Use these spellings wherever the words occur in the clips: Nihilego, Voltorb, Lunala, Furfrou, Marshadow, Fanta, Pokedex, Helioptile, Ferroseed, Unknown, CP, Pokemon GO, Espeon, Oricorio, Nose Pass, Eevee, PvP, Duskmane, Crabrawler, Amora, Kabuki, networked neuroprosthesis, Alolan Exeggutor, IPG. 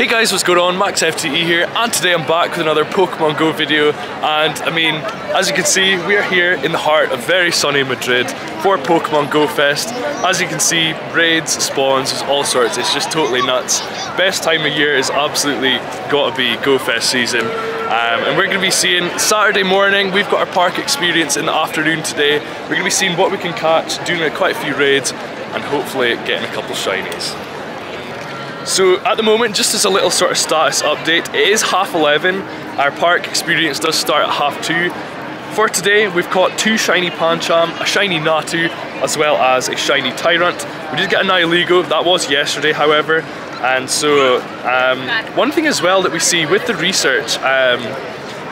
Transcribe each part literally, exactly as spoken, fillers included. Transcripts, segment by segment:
Hey guys, what's going on? MaxFTE here, and today I'm back with another Pokemon Go video. And I mean, as you can see, we are here in the heart of very sunny Madrid for Pokemon Go Fest. As you can see, raids, spawns, all sorts. It's just totally nuts. Best time of year is absolutely gotta be Go Fest season. Um, and we're going to be seeing Saturday morning. We've got our park experience in the afternoon today. We're going to be seeing what we can catch, doing quite a few raids, and hopefully getting a couple shinies. So at the moment, just as a little sort of status update, it is half eleven, our park experience does start at half two. For today, we've caught two shiny Pancham, a shiny Natu, as well as a shiny Tyrunt. We did get a Nihilego, that was yesterday however, and so um, one thing as well that we see with the research, um,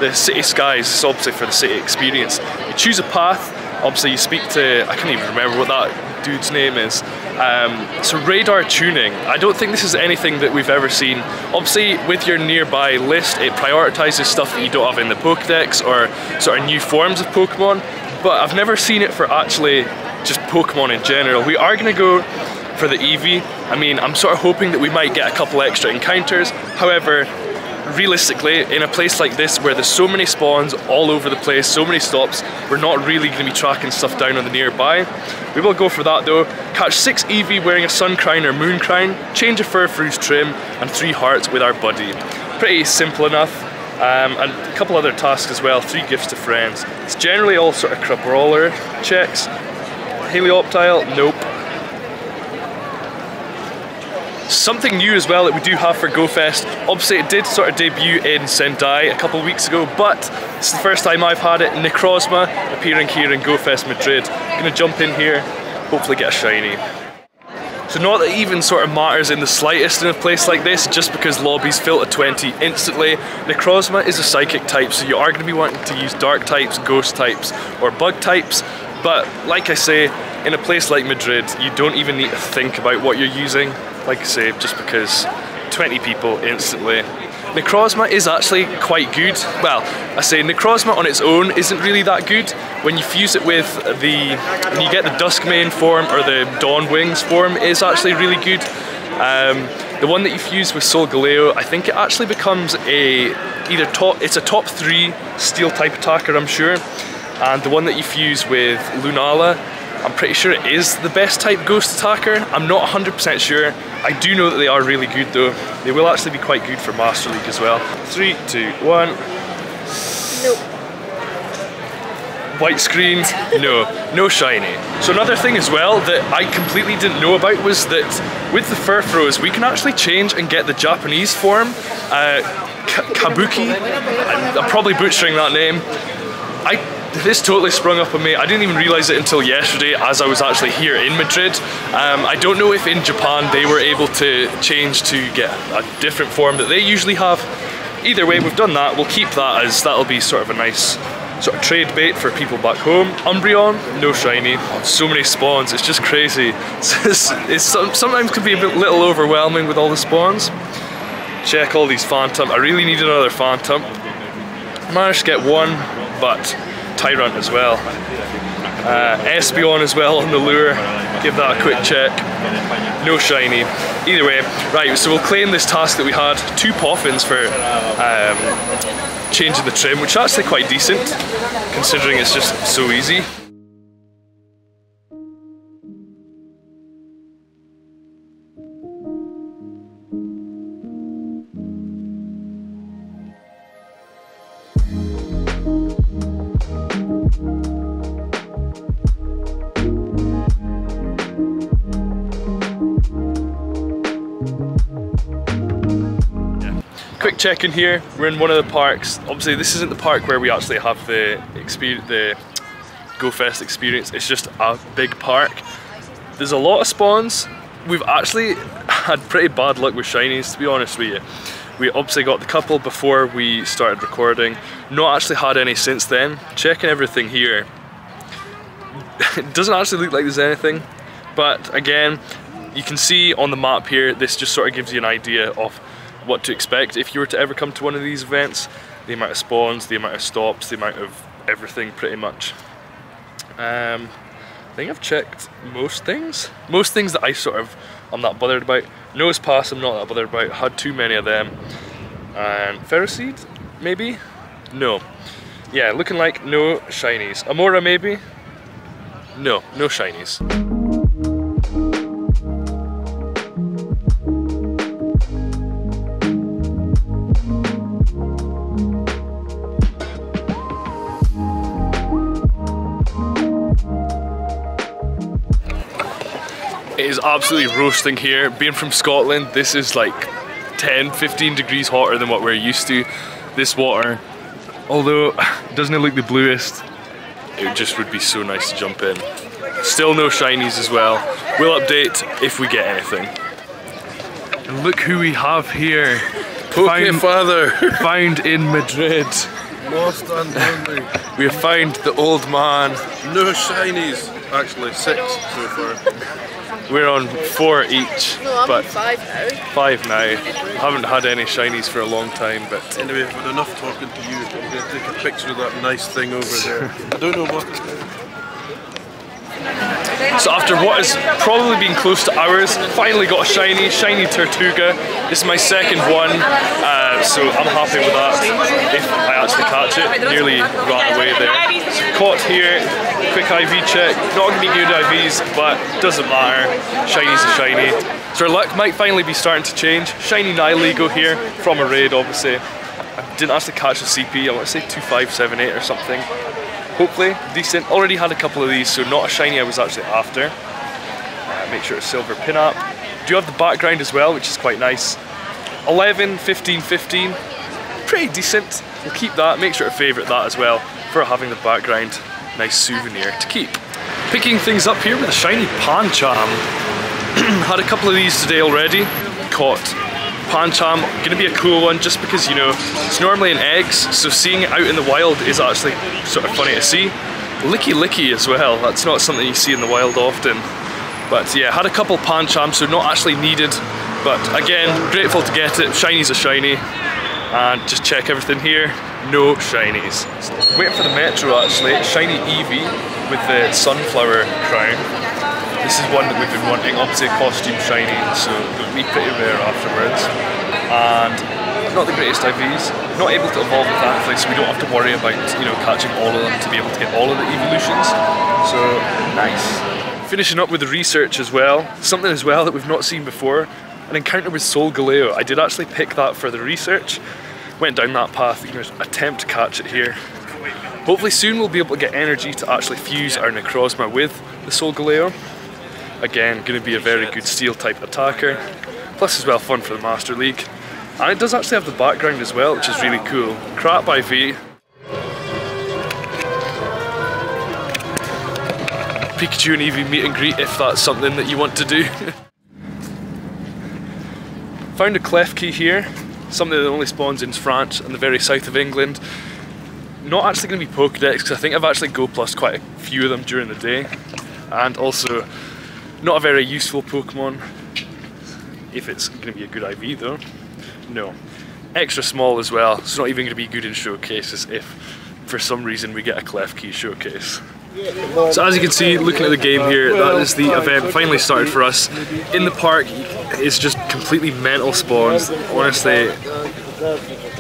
the city skies, is obviously for the city experience. You choose a path, obviously you speak to, I can't even remember what that dude's name is. Um, so radar tuning, I don't think this is anything that we've ever seen. Obviously with your nearby list it prioritises stuff that you don't have in the Pokedex or sort of new forms of Pokemon, but I've never seen it for actually just Pokemon in general. We are going to go for the Eevee. I mean, I'm sort of hoping that we might get a couple extra encounters, however realistically, in a place like this where there's so many spawns all over the place, so many stops, we're not really going to be tracking stuff down on the nearby. We will go for that though. Catch six Eevee wearing a Suncrown or Mooncrown, change a Furfrou's trim, and three hearts with our buddy. Pretty simple enough. Um, and a couple other tasks as well, three gifts to friends. It's generally all sort of Crabrawler checks. Helioptile, nope. Something new as well that we do have for Go Fest, obviously it did sort of debut in Sendai a couple of weeks ago, but it's the first time I've had it, Necrozma appearing here in Go Fest Madrid. I'm going to jump in here, hopefully get a shiny. So not that it even sort of matters in the slightest in a place like this, just because lobbies fill to twenty instantly. Necrozma is a psychic type, so you are going to be wanting to use dark types, ghost types or bug types, but like I say, in a place like Madrid you don't even need to think about what you're using. Like I say, just because twenty people instantly. Necrozma is actually quite good. Well, I say Necrozma on its own isn't really that good. When you fuse it with the, when you get the Duskmane form or the Dawn Wings form, it is actually really good. Um, the one that you fuse with Solgaleo, I think it actually becomes a, either top, it's a top three steel type attacker, I'm sure. And the one that you fuse with Lunala, I'm pretty sure it is the best type ghost attacker. I'm not one hundred percent sure. I do know that they are really good though. They will actually be quite good for Master League as well. Three, two, one. Nope. White screen, no, no shiny. So another thing as well that I completely didn't know about was that with the Furfrous, we can actually change and get the Japanese form, uh, Kabuki. I'm probably butchering that name. I. This totally sprung up on me. I didn't even realise it until yesterday as I was actually here in Madrid. Um, I don't know if in Japan they were able to change to get a different form that they usually have. Either way, we've done that. We'll keep that as that'll be sort of a nice sort of trade bait for people back home. Umbreon, no shiny. Oh, so many spawns, it's just crazy. It's, it's, it sometimes can be a little overwhelming with all the spawns. Check all these Phantom. I really need another Phantom. Managed to get one, but Tyrunt as well. Uh, Espeon as well on the lure. Give that a quick check. No shiny. Either way, right, so we'll claim this task that we had. Two Poffins for um, changing the trim, which is actually quite decent, considering it's just so easy. Quick check in here, we're in one of the parks. Obviously this isn't the park where we actually have the, the Go Fest experience, it's just a big park. There's a lot of spawns. We've actually had pretty bad luck with shinies, to be honest with you. We obviously got the couple before we started recording, not actually had any since then. Checking everything here, it doesn't actually look like there's anything, but again, you can see on the map here, this just sort of gives you an idea of what to expect if you were to ever come to one of these events. The amount of spawns, the amount of stops, the amount of everything pretty much. Um, I think I've checked most things. Most things that I sort of I'm not bothered about. Nose Pass, I'm not that bothered about. Had too many of them. And Ferroseed, maybe? No. Yeah, looking like no shinies. Amora, maybe? No, no shinies. It is absolutely roasting here. Being from Scotland, this is like ten, fifteen degrees hotter than what we're used to. This water, although doesn't it look the bluest, it just would be so nice to jump in. Still no shinies as well. We'll update if we get anything. And look who we have here. Pokemon found, father. Found in Madrid. Lost and lonely. We have found the old man. No shinies. Actually, six so far. We're on four each, no, I'm but five now. Five now. Haven't had any shinies for a long time, but anyway, I've had enough talking to you. I'm going to take a picture of that nice thing over there. I don't know what. So after what has probably been close to hours, finally got a shiny, shiny Tortuga. This is my second one, uh, so I'm happy with that. If I actually catch it, nearly ran away there. Caught here, quick I V check, not going to be good I Vs, but doesn't matter, shiny's a shiny. So our luck might finally be starting to change. Shiny Nihilego here, from a raid obviously. I didn't actually catch the C P, I want to say two five seven eight or something. Hopefully, decent. Already had a couple of these, so not a shiny I was actually after. Uh, make sure it's silver pin up. Do have the background as well, which is quite nice. eleven, fifteen, fifteen. Pretty decent. We'll keep that. Make sure to favourite that as well for having the background. Nice souvenir to keep. Picking things up here with a shiny Pancham. Had a couple of these today already. Caught. Pancham, gonna be a cool one just because, you know, it's normally in eggs, so seeing it out in the wild is actually sort of funny to see. Licky Licky as well, that's not something you see in the wild often. But yeah, had a couple Pancham, so not actually needed, but again, grateful to get it. Shiny's a shiny, and just check everything here, no shinies. Waiting for the Metro actually, shiny Eevee with the sunflower crown. This is one that we've been wanting, obviously a costume shiny, so it'll be pretty rare afterwards. And not the greatest I Vs, not able to evolve with that, so we don't have to worry about, you know, catching all of them to be able to get all of the evolutions. So, nice. Finishing up with the research as well, something as well that we've not seen before, an encounter with Solgaleo. I did actually pick that for the research, went down that path, you know, attempt to catch it here. Hopefully soon we'll be able to get energy to actually fuse our Necrozma with the Solgaleo. Again, going to be a very good steel type attacker, plus as well fun for the Master League. And it does actually have the background as well, which is really cool. Crap by V. Pikachu and Eevee meet and greet if that's something that you want to do. Found a Clefkey here, something that only spawns in France and the very south of England. Not actually going to be Pokedex, because I think I've actually Go Plus quite a few of them during the day. And also, not a very useful Pokemon, if it's going to be a good I V though. No. Extra small as well, so it's not even going to be good in showcases if for some reason we get a Clefkey showcase. So as you can see, looking at the game here, that is the event finally started for us. In the park, it's just completely mental spawns, honestly.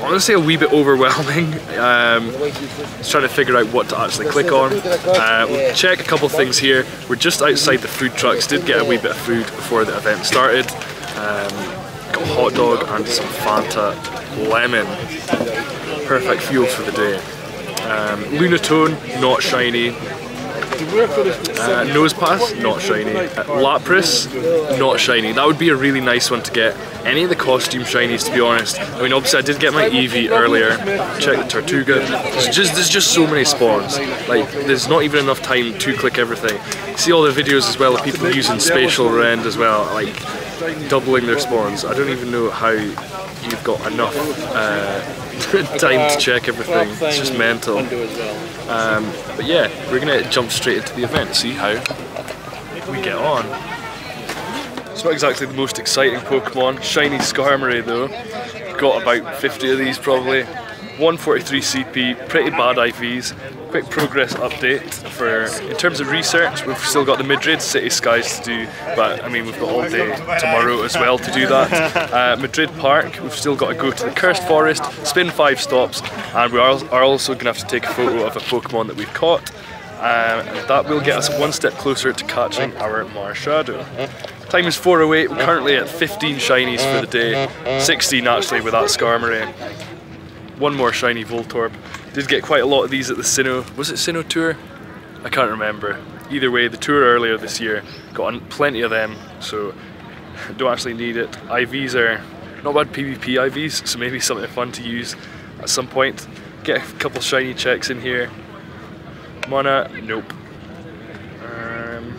Honestly a wee bit overwhelming. Um, just trying to figure out what to actually click on. Uh, we'll check a couple things here. We're just outside the food trucks, did get a wee bit of food before the event started. Um, got a hot dog and some Fanta lemon. Perfect fuels for the day. Um, Lunatone, not shiny. Uh, Nose Pass, not shiny. Uh, Lapras, not shiny. That would be a really nice one to get. Any of the costume shinies, to be honest. I mean, obviously I did get my Eevee earlier. Check the Tortuga. There's just, there's just so many spawns. Like, there's not even enough time to click everything. See all the videos as well of people using spatial rend as well, like doubling their spawns. I don't even know how you've got enough uh, time to check everything. It's just mental. Um, but yeah, we're going to jump straight into the event, see how we get on. It's not exactly the most exciting Pokemon. Shiny Skarmory though. Got about fifty of these probably. one forty-three C P, pretty bad I Vs. quick progress update for, in terms of research, we've still got the Madrid city skies to do, but I mean we've got all day tomorrow as well to do that. Uh, Madrid Park, we've still got to go to the Cursed Forest, spin five stops, and we are, are also going to have to take a photo of a Pokemon that we've caught. Um, and that will get us one step closer to catching our Marshadow. Time is four oh eight, we're currently at fifteen shinies for the day, sixteen actually with that Skarmory. One more shiny Voltorb. Did get quite a lot of these at the Sinnoh, was it Sinnoh Tour? I can't remember. Either way, the tour earlier this year, got plenty of them, so don't actually need it. I Vs are not bad PvP I Vs, so maybe something fun to use at some point. Get a couple shiny checks in here. Mana, nope. Um.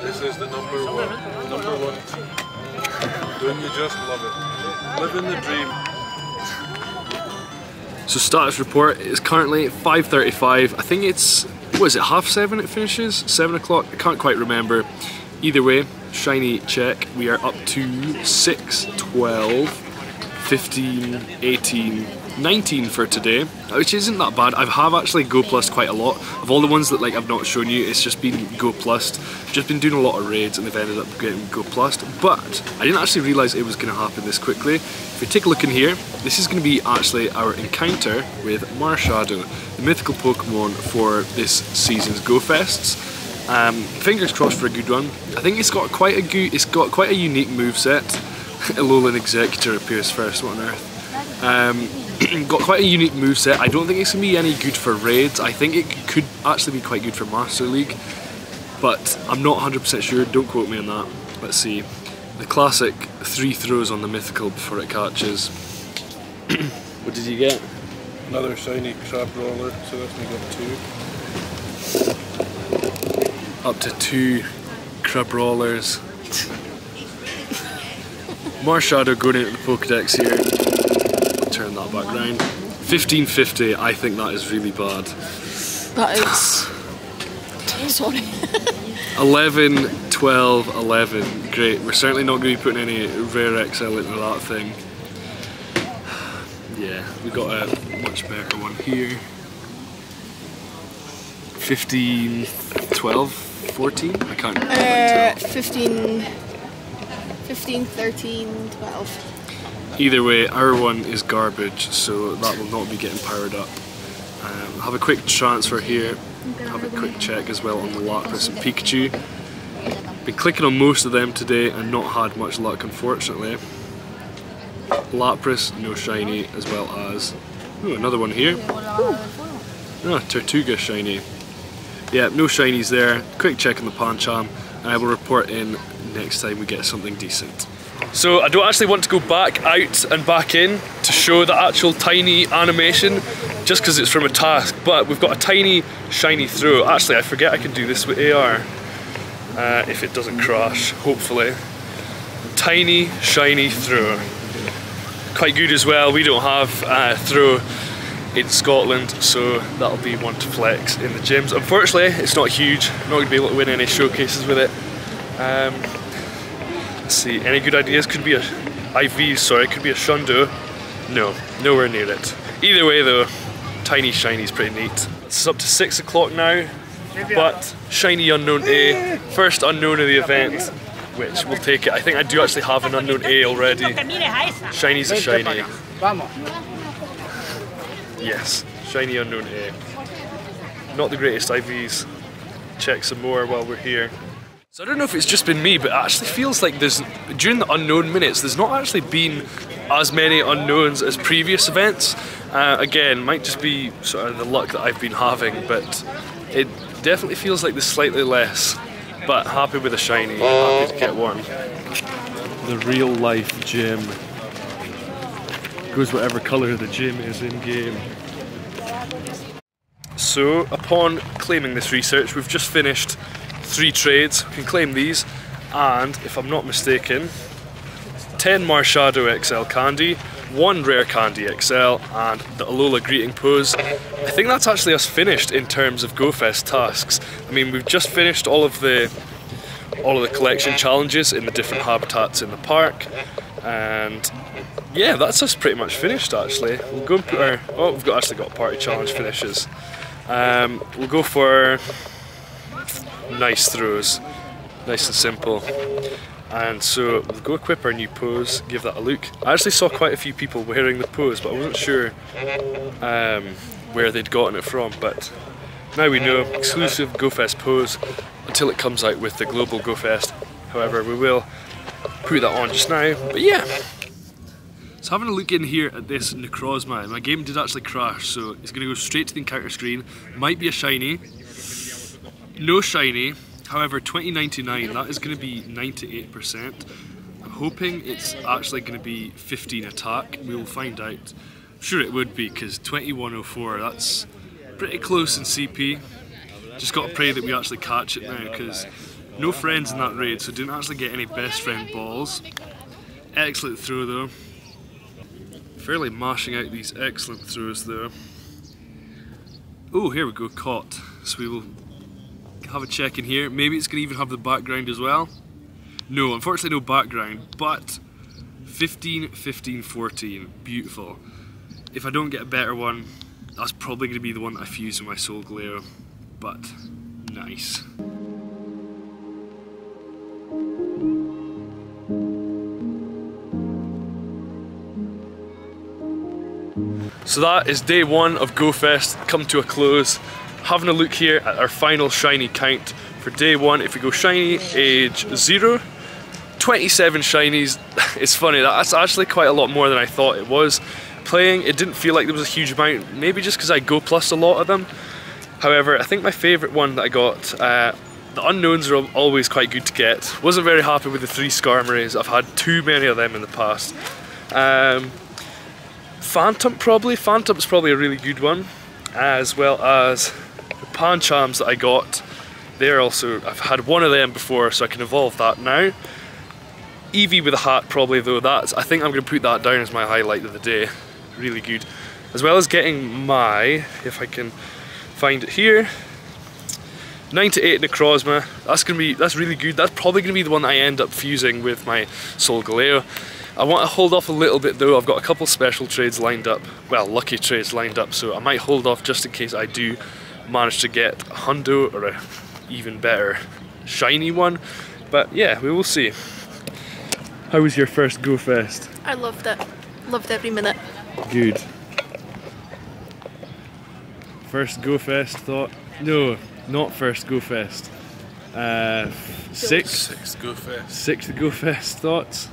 This is the number one. Number one. Don't you just love it? Live in the dream. So status report is currently five thirty-five. I think it's, what is it, half seven it finishes? Seven o'clock? I can't quite remember. Either way, shiny check. We are up to six, twelve, fifteen, eighteen, nineteen for today, which isn't that bad. I have actually Go Plus quite a lot. Of all the ones that like I've not shown you, it's just been Go Plus. Just been doing a lot of raids and they've ended up getting Go Plus. But I didn't actually realise it was going to happen this quickly. If we take a look in here, this is going to be actually our encounter with Marshadow, the mythical Pokemon for this season's Go Fests. Um, fingers crossed for a good one. I think it's got quite a good, it's got quite a unique moveset. Alolan Executor appears first. What on earth? Um, got quite a unique moveset. I don't think it's going to be any good for raids. I think it could actually be quite good for Master League, but I'm not one hundred percent sure, don't quote me on that. Let's see. The classic three throws on the mythical before it catches. What did you get? Another shiny Crabrawler, so that's me got two. Up to two Crabrawlers. Marshadow going into the Pokedex here. Turn that back round. fifteen fifty, I think that is really bad. That is... Sorry. eleven, twelve, eleven. Great, we're certainly not going to be putting any Rare X L into that thing. Yeah, we got a much better one here. fifteen, twelve, fourteen? I can't remember. Uh, fifteen, fifteen, thirteen, twelve. Either way, our one is garbage, so that will not be getting powered up. Um, have a quick transfer here, have a quick check as well on the Lapras and Pikachu. Been clicking on most of them today and not had much luck, unfortunately. Lapras, no shiny, as well as... Ooh, another one here. Oh, Tortuga shiny. Yeah, no shinies there. Quick check on the Pancham, and I will report in next time we get something decent. So I don't actually want to go back out and back in to show the actual tiny animation just because it's from a task, but we've got a tiny shiny throw. Actually, I forget I can do this with A R uh, if it doesn't crash, hopefully. Tiny shiny throw. Quite good as well. We don't have uh, throw in Scotland, so that'll be one to flex in the gyms. Unfortunately, it's not huge. I'm not going to be able to win any showcases with it. Um, See, any good ideas? Could be a I V, sorry, could be a Shundo. No, nowhere near it. Either way though, tiny shiny's pretty neat. It's up to six o'clock now, but shiny unknown A, first unknown of the event, which we'll take it. I think I do actually have an unknown A already. Shiny's a shiny. Yes, shiny unknown A. Not the greatest I Vs. Check some more while we're here. So I don't know if it's just been me, but it actually feels like there's, during the unknown minutes, there's not actually been as many unknowns as previous events. Uh, again, might just be sort of the luck that I've been having, but it definitely feels like there's slightly less. But happy with a shiny, happy to get one. The real life gym. Goes whatever colour the gym is in game. So, upon claiming this research, we've just finished three trades, we can claim these, and if I'm not mistaken, ten Marshadow X L Candy, one Rare Candy X L, and the Alola Greeting Pose. I think that's actually us finished in terms of Go Fest tasks. I mean, we've just finished all of the all of the collection challenges in the different habitats in the park, and yeah, that's us pretty much finished actually. We'll go and put our, oh, we've got, actually got party challenge finishes. Um, we'll go for nice throws, nice and simple. And so we'll go equip our new pose, give that a look. I actually saw quite a few people wearing the pose, but I wasn't sure um, where they'd gotten it from, but now we know. Exclusive Go Fest pose until it comes out with the global Go Fest. However, we will put that on just now, but yeah. So having a look in here at this Necrozma, my game did actually crash, so it's going to go straight to the encounter screen. Might be a shiny, no shiny. However, twenty ninety-nine, that is going to be ninety-eight percent. I'm hoping it's actually going to be fifteen attack. We'll find out. I'm sure it would be, because twenty-one oh four, that's pretty close in C P. Just got to pray that we actually catch it now, because no friends in that raid, so didn't actually get any best friend balls. Excellent throw though. Fairly mashing out these excellent throws though. Oh, here we go, caught. So we will have a check in here. Maybe it's going to even have the background as well. No, unfortunately no background, but fifteen, fifteen, fourteen, beautiful. If I don't get a better one, that's probably going to be the one that I fuse in my Solgaleo, but nice. So that is day one of Go Fest come to a close. Having a look here at our final shiny count for day one. If we go shiny, age zero, twenty-seven shinies. It's funny, that's actually quite a lot more than I thought it was. Playing, it didn't feel like there was a huge amount, maybe just because I Go Plus a lot of them. However, I think my favourite one that I got, uh, the unknowns are always quite good to get. Wasn't very happy with the three Skarmories, I've had too many of them in the past. Um, Phantom probably, Phantom's probably a really good one, as well as the Panchams that I got. They're also, I've had one of them before, so I can evolve that now. Eevee with a hat probably though, that's, I think I'm going to put that down as my highlight of the day. Really good. As well as getting my, if I can find it here, ninety-eight Necrozma. That's going to be, that's really good. That's probably going to be the one that I end up fusing with my Solgaleo. I want to hold off a little bit though, I've got a couple special trades lined up, well, lucky trades lined up, so I might hold off just in case I do manage to get a hundo or a even better shiny one, but yeah, we will see. How was your first Go Fest? I loved it, loved every minute. Good. First Go Fest thought, no, not first Go Fest, uh, sixth, sixth Go Fest. Sixth Go Fest thoughts?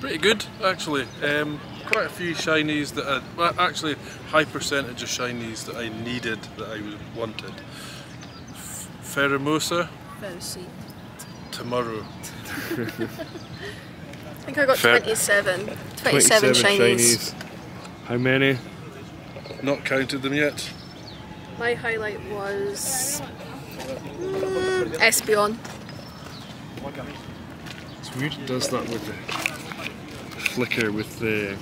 Pretty good, actually. Um, quite a few shinies that I, well, actually high percentage of shinies that I needed, that I wanted. F Feramosa. Mousy. Tomorrow. I think I got Fer twenty-seven. twenty-seven. twenty-seven shinies. shinies. How many? Not counted them yet. My highlight was mm, Espeon. It's weird. It does that with the flicker with the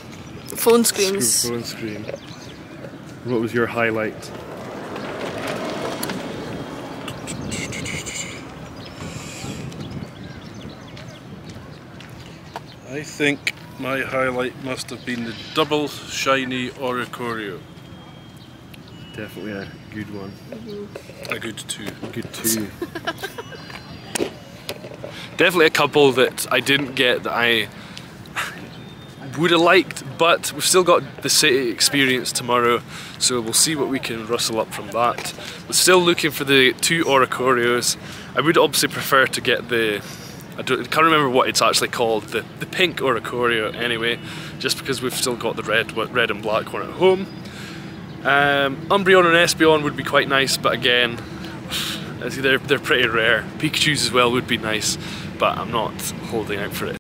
phone screens. Phone screen. What was your highlight? I think my highlight must have been the double shiny Oricorio. Definitely a good one. Mm-hmm. A good two. A good two. Definitely a couple that I didn't get that I would have liked, but we've still got the city experience tomorrow, so we'll see what we can rustle up from that. We're still looking for the two Oricorios. I would obviously prefer to get the, I, don't, I can't remember what it's actually called, the, the pink Oricorio anyway, just because we've still got the red red and black one at home. Um, Umbreon and Espeon would be quite nice, but again, they're, they're pretty rare. Pikachus as well would be nice, but I'm not holding out for it.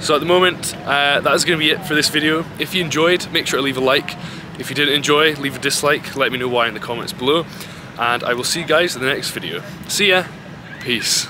So at the moment, uh, that is going to be it for this video. If you enjoyed, make sure to leave a like. If you didn't enjoy, leave a dislike. Let me know why in the comments below. And I will see you guys in the next video. See ya. Peace.